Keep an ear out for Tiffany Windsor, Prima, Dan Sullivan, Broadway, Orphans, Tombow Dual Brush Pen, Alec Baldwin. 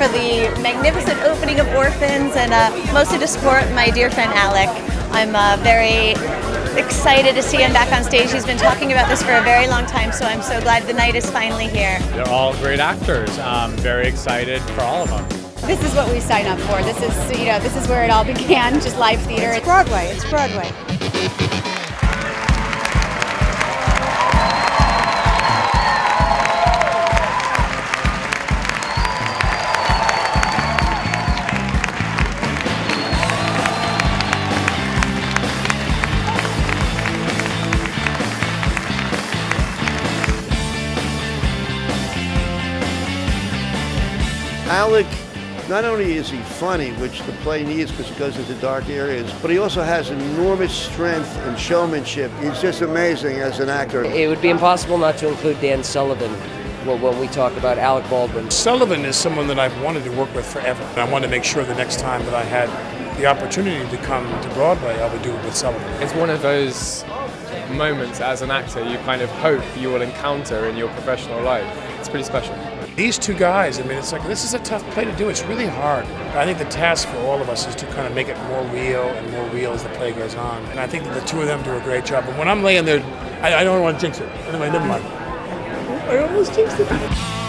for the magnificent opening of Orphans, and mostly to support my dear friend Alec. I'm very excited to see him back on stage. He's been talking about this for a very long time, so I'm so glad the night is finally here. They're all great actors. I'm very excited for all of them. This is what we sign up for. This is, you know, this is where it all began, just live theater. It's Broadway, it's Broadway. Alec, not only is he funny, which the play needs because he goes into dark areas, but he also has enormous strength and showmanship. He's just amazing as an actor. It would be impossible not to include Dan Sullivan when we talk about Alec Baldwin. Sullivan is someone that I've wanted to work with forever. I wanted to make sure the next time that I had the opportunity to come to Broadway, I would do it with Sullivan. It's one of those moments as an actor you kind of hope you will encounter in your professional life. It's pretty special. These two guys, I mean, it's like, this is a tough play to do. It's really hard. I think the task for all of us is to kind of make it more real as the play goes on. And I think that the two of them do a great job. But when I'm laying there, I don't want to jinx it. Anyway, never mind. I almost jinxed it.